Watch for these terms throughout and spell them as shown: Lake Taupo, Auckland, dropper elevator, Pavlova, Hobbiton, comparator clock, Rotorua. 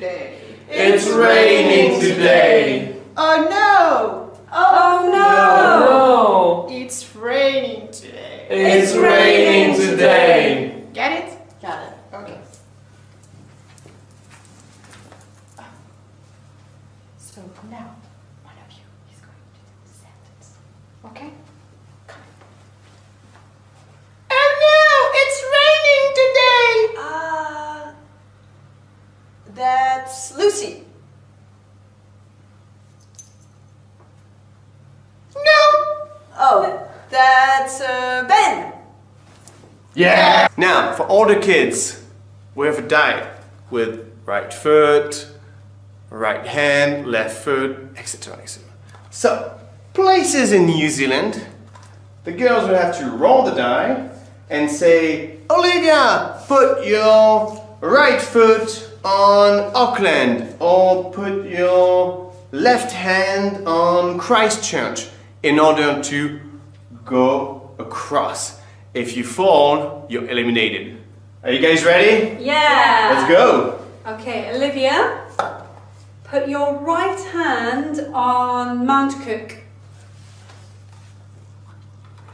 today. It's raining today. Oh no! Oh no! No, no. It's raining today. It's raining today. Get it? Got it. Okay. So now, one of you is going to do the sentence. Okay? Come on. Oh no! It's raining today! That's Lucy. No! Oh, that's Ben. Yeah! Now, for all the kids, we have a diet with right foot, right hand, left foot, etc, etc. So, places in New Zealand, the girls will have to roll the die and say, Olivia, put your right foot on Auckland, or put your left hand on Christchurch, in order to go across. If you fall, you're eliminated. Are you guys ready? Yeah! Let's go! Okay, Olivia, put your right hand on Mount Cook.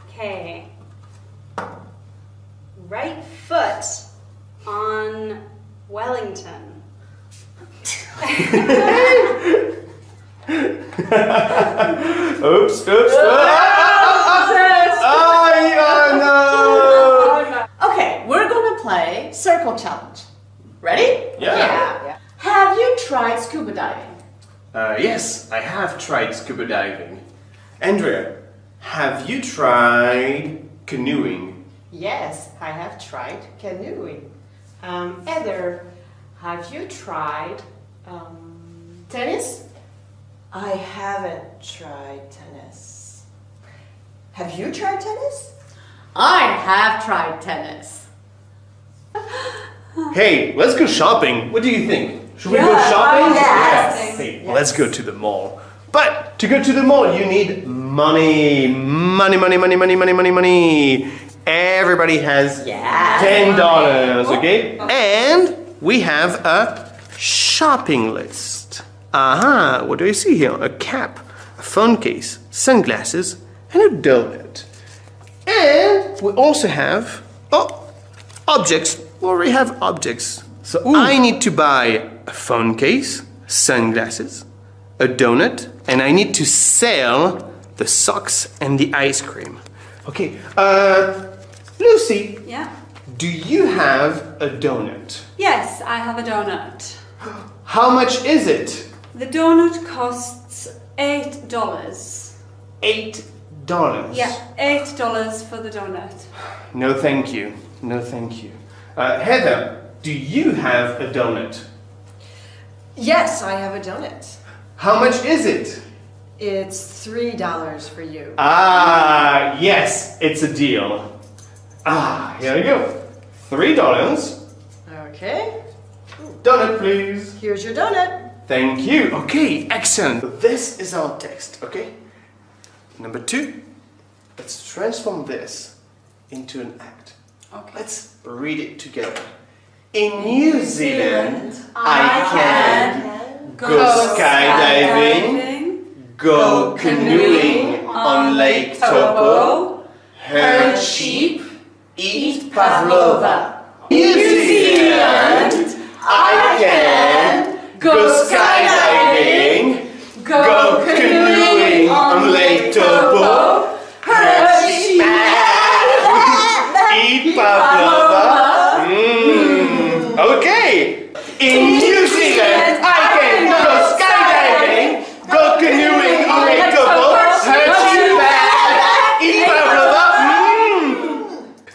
Okay. Right foot on Wellington. Oops, oops. Oh, no. Okay, we're gonna play circle challenge. Ready? Yeah. Yeah. Have you tried scuba diving? Yes, I have tried scuba diving. Andrea, have you tried canoeing? Yes, I have tried canoeing. Heather, have you tried tennis? I haven't tried tennis. Have you tried tennis? I have tried tennis. Hey, let's go shopping. What do you think? Should we go shopping? Yes. Hey, yes. Let's go to the mall. But to go to the mall, you need money. Money, money, money, money, money, money, money. Everybody has $10, okay? And we have a shopping list. Aha, what do I see here? A cap, a phone case, sunglasses, and a donut. And we also have, oh, objects. We already have objects. So I need to buy a phone case, sunglasses, a donut, and I need to sell the socks and the ice cream. Okay, Lucy. Yeah? Do you have a donut? Yes, I have a donut. How much is it? The donut costs $8. $8? Yeah, $8 for the donut. No thank you, no thank you. Heather. Do you have a donut? Yes, I have a donut. How much is it? It's $3 for you. Ah, yes, it's a deal. Ah, here we go. $3. Okay. Donut, please. Here's your donut. Thank you. Okay, excellent. This is our text, okay? Number 2, let's transform this into an act. Okay. Let's read it together. In New Zealand, I can go skydiving, go canoeing on Lake Taupo, herd sheep, eat pavlova. In New Zealand, I can go skydiving, go canoeing on Lake Taupo, herd sheep, eat pavlova. Okay! In New Zealand, I can go skydiving, go canoeing on a double, hurt you bad, eat pavlova.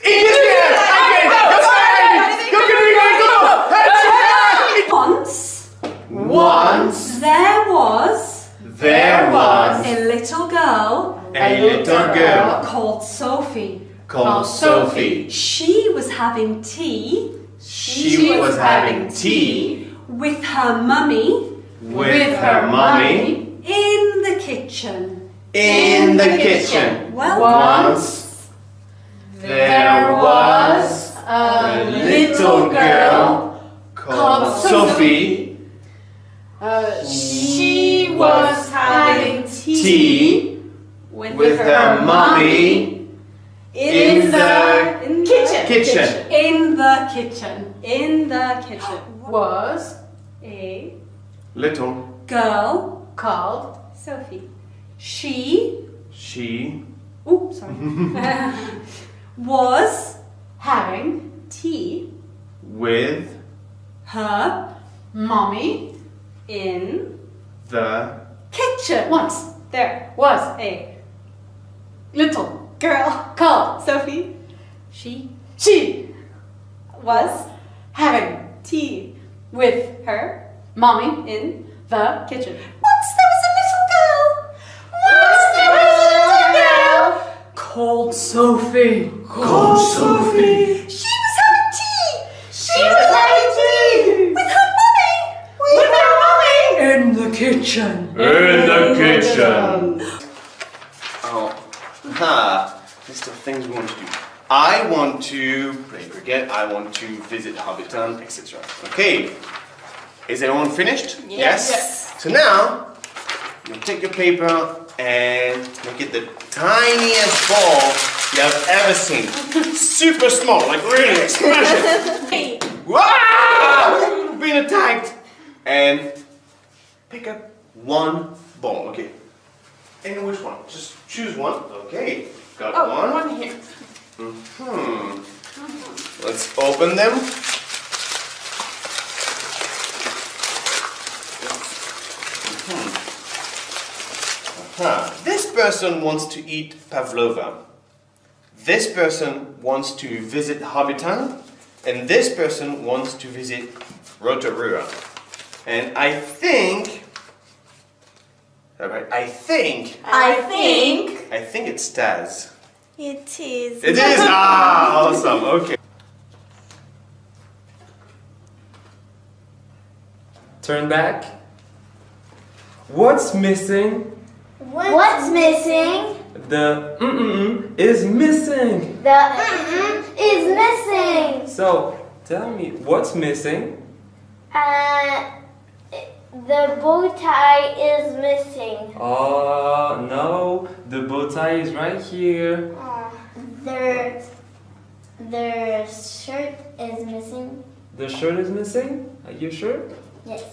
In New Zealand, I can go skydiving, go canoeing on a double, hurt you bad. Once, there was a little girl called Sophie. She was having tea. With her mummy. In the kitchen. Once there was a little girl called Sophie She was having tea with her mommy in the kitchen. In the kitchen. In the kitchen. Was a little girl called Sophie. She oops, sorry. Was having tea with her mommy in the kitchen. Once there was a little girl called Sophie. She was having tea with her mommy in the kitchen. Called Sophie. Called Sophie. She was having tea. She was having tea. With her mommy. With her mommy. In the kitchen. In the kitchen. Oh, ha. List of things we want to do. I want to play cricket. I want to visit Hobbiton, etc. Okay. Is everyone finished? Yes. So now, you take your paper and make it the tiniest ball you have ever seen. Super small, like really smash it. Wow! Being attacked. And pick up one ball, okay? And which one? Just choose one. Okay, got one here. Let's open them. This person wants to eat pavlova. This person wants to visit Hobbiton, and this person wants to visit Rotorua. And I think it's Taz. It is. It is. Ah, awesome. Okay. Turn back. What's missing? What's missing? The is missing. The is missing. So, tell me, what's missing? The bow tie is missing. Oh, no. The bow tie is right here. The shirt is missing. The shirt is missing? Are you sure? Yes.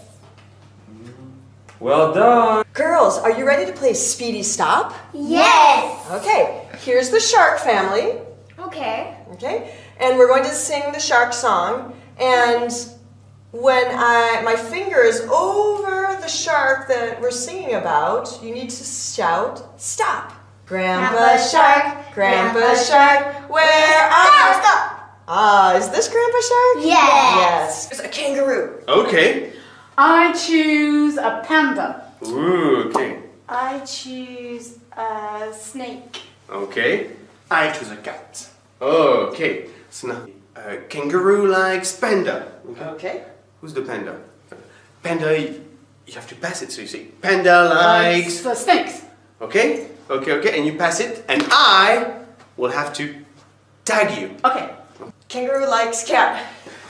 Well done! Girls, are you ready to play Speedy Stop? Yes! Okay, here's the shark family. Okay. Okay, and we're going to sing the shark song. And when my finger is over the shark that we're singing about, you need to shout, stop! Grandpa Shark, where are you? Stop! Ah, is this Grandpa Shark? Yes! It's a kangaroo. Okay. I choose a panda. Ooh, okay. I choose a snake. Okay. I choose a cat. Okay. So now, a kangaroo likes panda. Okay. Who's the panda? Panda, you have to pass it, so you say, panda likes the snakes. Okay. Okay. And you pass it, and I will have to tag you. Okay. Kangaroo likes cat.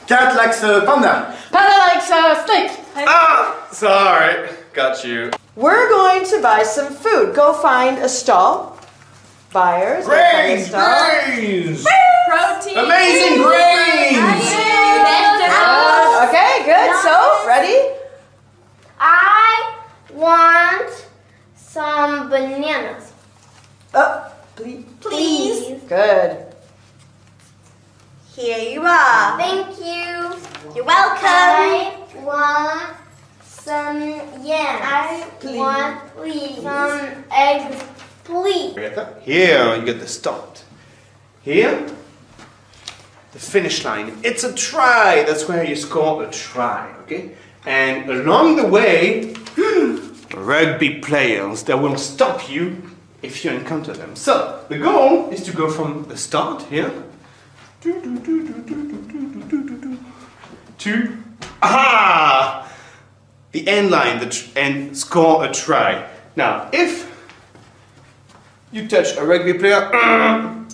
Cat likes a panda. Panda likes a snake. Ah! Sorry. Got you. We're going to buy some food. Go find a stall. Buyers. Grains! Grains! Protein! Amazing grains! Okay, good. So, ready? I want some bananas. Oh, please. Please. Good. Here you are. Thank you. You're welcome. I want some yams. I want some eggs, please. Here you get the start. Here, the finish line. It's a try. That's where you score a try, okay? And along the way, rugby players that will stop you if you encounter them. So the goal is to go from the start here. To the end line and score a try. Now, if you touch a rugby player,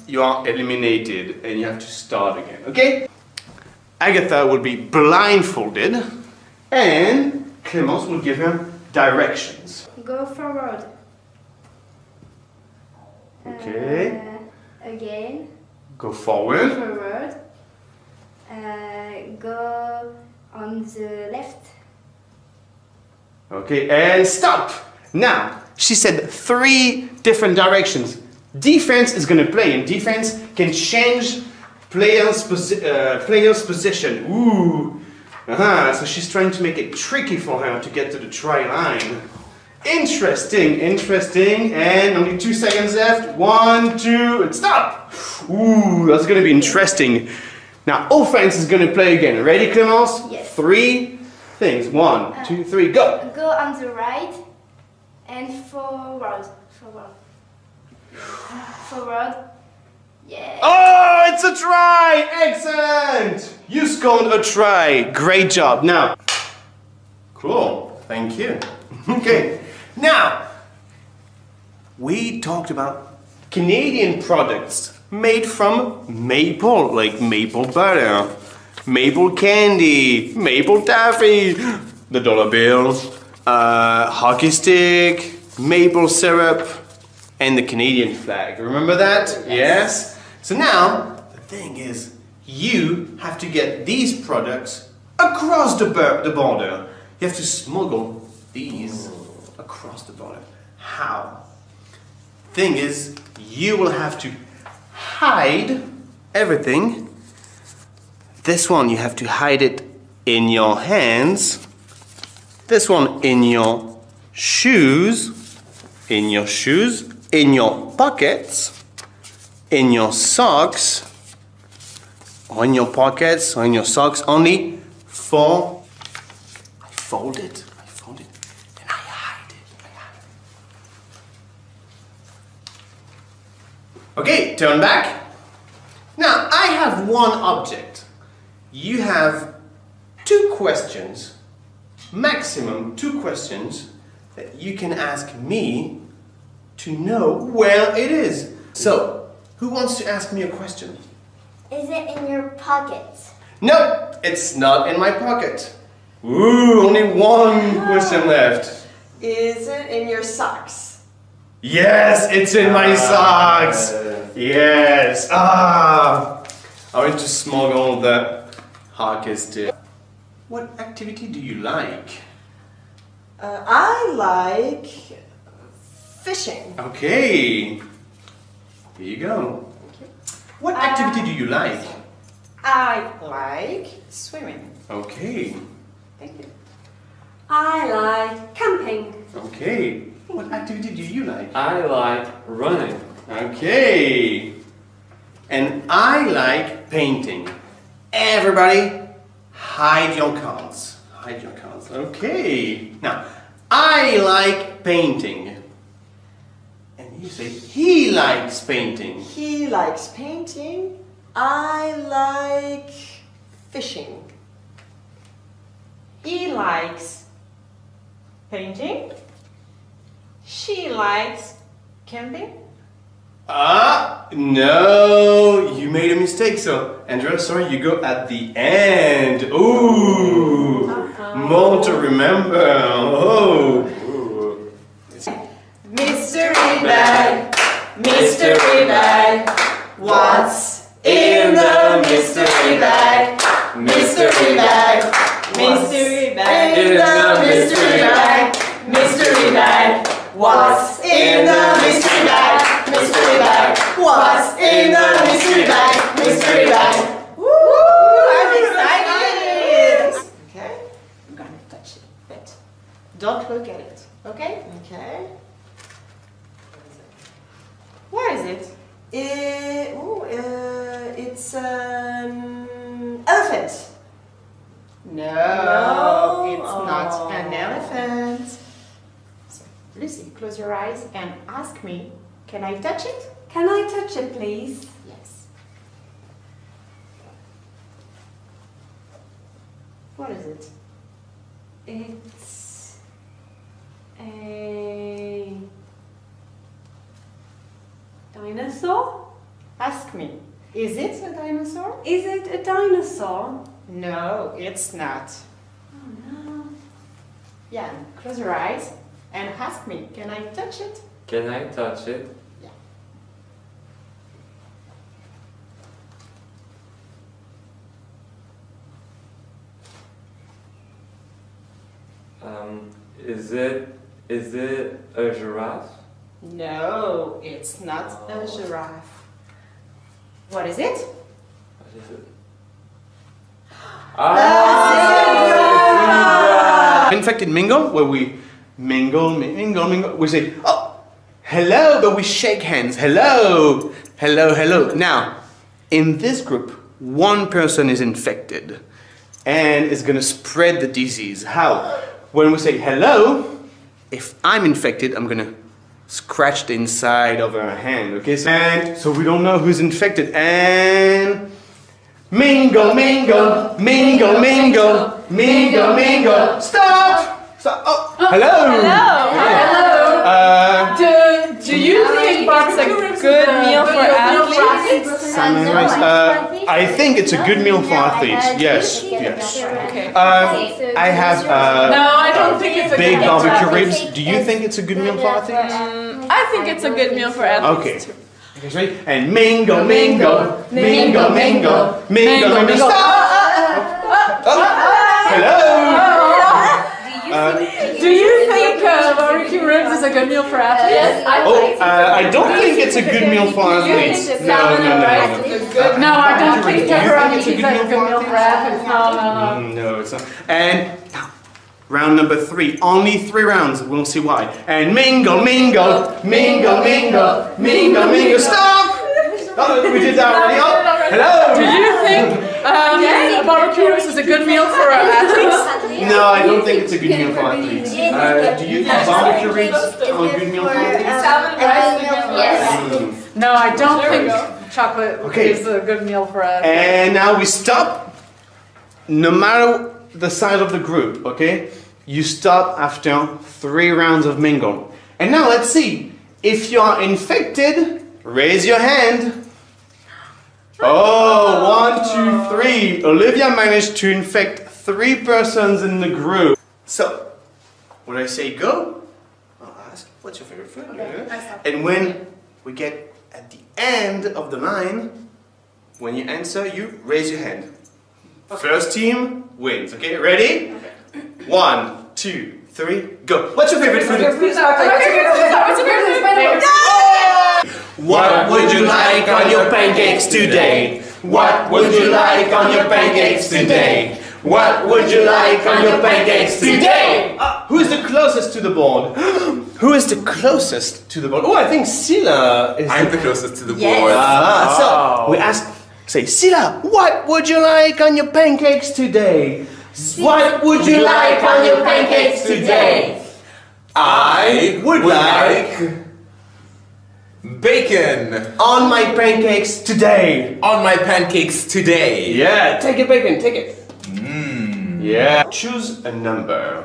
you are eliminated and you have to start again. Okay? Agatha will be blindfolded and Kemos will give him directions. Go forward. Okay. Again. Go forward. Go forward. Go on the left. Okay, and stop! Now, she said 3 different directions. Defense is going to play, and defense can change players' position. Ooh! So she's trying to make it tricky for her to get to the try line. Interesting, interesting, and only 2 seconds left. 1, 2, and stop! Ooh, that's going to be interesting. Now, offense is going to play again. Ready, Clémence? Yes. 3 things. 1, 2, 3, go! Go on the right and forward. Forward. Forward. Yeah. Oh, it's a try! Excellent! You scored a try. Great job. Now, cool. Thank you. Okay. Now, we talked about Canadian products made from maple, like maple butter, maple candy, maple taffy, the dollar bill, hockey stick, maple syrup, and the Canadian flag. Remember that? Yes. So now, the thing is, you have to get these products across the border. You have to smuggle these across the border. How? Thing is, you will have to hide everything. This one, you have to hide it in your hands. This one, in your shoes. In your shoes. In your pockets, in your socks, on your pockets, on your socks, only 4. I fold it, and I hide it. Okay, turn back. Now, I have one object. You have 2 questions, maximum 2 questions, that you can ask me to know where it is. So, who wants to ask me a question? Is it in your pocket? No, it's not in my pocket. Ooh, only 1 question left. Is it in your socks? Yes, it's in my socks. Yes. Ah, I went to smuggle the hockey stick. What activity do you like? I like fishing. Okay. Here you go. Okay. What activity do you like? I like swimming. Okay. Thank you. I like camping. Okay. What activity do you like? I like running. Okay. And I like painting. Everybody, hide your cards. Hide your cards. Okay. Now, I like painting. You say, he likes painting. He likes painting. I like fishing. He likes painting. She likes camping. Ah, no, you made a mistake. So, Andrea, sorry, you go at the end. Ooh, more to remember. Oh. Mystery bag, mystery bag. What's in the mystery bag? Mystery bag, mystery bag. In the mystery bag, mystery bag. What's in the mystery bag? Mystery bag. What's in the mystery bag? Mystery bag. Woo! I'm excited. Okay, I'm gonna touch it a bit. Don't look at it. Okay? Okay. What is it? It's an elephant. No, it's not an elephant. So, Lucy, close your eyes and ask me, can I touch it? Can I touch it, please? Yes. What is it? It's a dinosaur? Ask me, is it a dinosaur? Is it a dinosaur? No, it's not. Oh no. Yeah, close your eyes and ask me, can I touch it? Can I touch it? Yeah. Is it a giraffe? No, it's not a giraffe. What is it? What is it? Ah! In fact, in Mingle, where we mingle, we say, oh, hello, but we shake hands. Hello, hello, hello. Now, in this group, one person is infected and is going to spread the disease. How? When we say hello, if I'm infected, I'm going to scratch the inside of her hand, okay? So we don't know who's infected. And mingle, mingle, mingle, mingle, mingle, mingle. Stop! Stop! Oh, hello! Hello! Hello! Do you think it's a good meal for athletes? I think it's a good meal for athletes. Yes, yes. Okay. I have. No, I don't think it's a good meal. Big barbecue ribs. Do you think it's a good meal for athletes? I think it's a good meal for athletes. Okay. And mingle, mingle, mingle, mingle, mingle, mingle. Hello! Do you think barbecue ribs is a good meal for athletes? Oh, I don't think it's a good meal for athletes. No. No, I don't think pepperoni is a good meal for athletes. No, it's not. And round number 3, only 3 rounds, we'll see why. And mingle, mingle, mingle, mingle, mingle, mingle, stop! Oh, we did that already. Oh, hello! Do you think barbecue ribs is a good meal for athletes? No, I don't think it's a good meal for athletes. Do you think barbecue ribs are a good meal for athletes? Yes. No, I don't think chocolate is a good meal for athletes. And now we stop. No matter the size of the group, okay? You stop after 3 rounds of mingle. And now let's see. If you are infected, raise your hand. Oh, 1, 2, 3. Olivia managed to infect 3 persons in the group. So, when I say go, I'll ask, what's your favorite food? Okay. And when we get at the end of the line, when you answer, you raise your hand. Okay. First team wins. Okay, ready? Okay. 1, 2, 3, go. What's your favorite food? What would you like on your pancakes today? What would you like on your pancakes today? What would you like on your pancakes today? Who is the closest to the board? Who is the closest to the board? Oh, I think Sila is. I'm the closest to the board. So we asked. Say, Sila, what would you like on your pancakes today? What would you like on your pancakes today? I would like bacon on my pancakes today. On my pancakes today. Yeah, take it, bacon, take it. Mm. Yeah. Choose a number.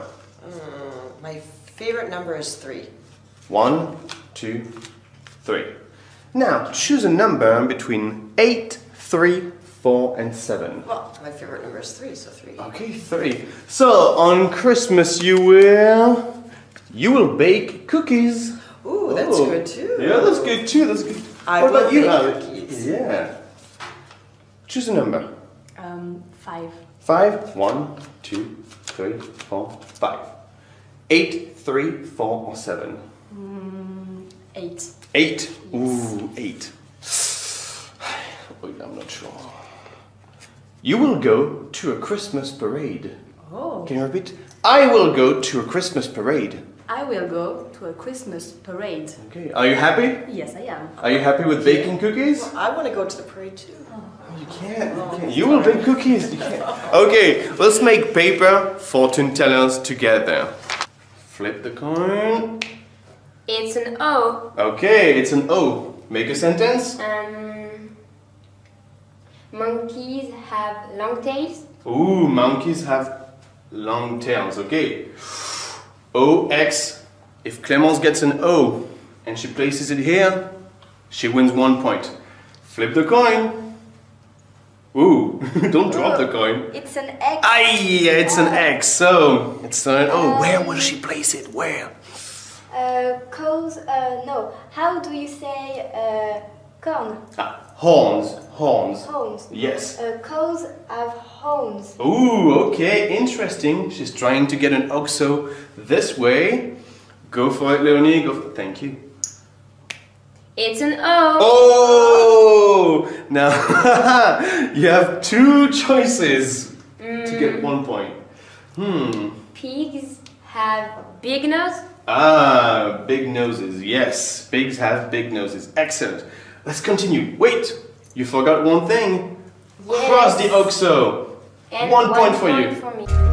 My favorite number is 3. 1, 2, 3. Now, choose a number between 8, 3, 4, and 7. Well, my favorite number is 3, so 3. Okay, 3. So on Christmas you will bake cookies. Ooh, that's good too. Yeah, that's good too. That's good. What about you? Cookies. Yeah. Choose a number. 5. 5. 1, 2, 3, 4, 5. 8, 3, 4, or 7. 8. 8. Yes. Ooh, 8. I'm not sure. You will go to a Christmas parade. Oh. Can you repeat? I will go to a Christmas parade. I will go to a Christmas parade. Okay. Are you happy? Yes, I am. Are you happy with baking cookies? Well, I want to go to the parade too. Oh, you can't. Oh, you will bake cookies. You can't. Okay. Let's make paper fortune tellers together. Flip the coin. It's an O. Okay. It's an O. Make a sentence. Monkeys have long tails. Ooh, monkeys have long tails. Okay. OX. If Clémence gets an O and she places it here, she wins 1 point. Flip the coin. Ooh, don't drop the coin. It's an X. Aye, it's an X. So it's an, oh, where will she place it? Where? No. How do you say corn? Ah, horns. Horns. Horns. Yes. Cows have horns. Ooh, okay, interesting. She's trying to get an OXO this way. Go for it, Leonie. Go for it. Thank you. It's an O. Oh! Now, you have two choices to get 1 point. Pigs have big nose. Ah, big noses. Yes, pigs have big noses. Excellent. Let's continue. Wait, you forgot one thing. Yes. Cross the OXO. 1 point for you. For me.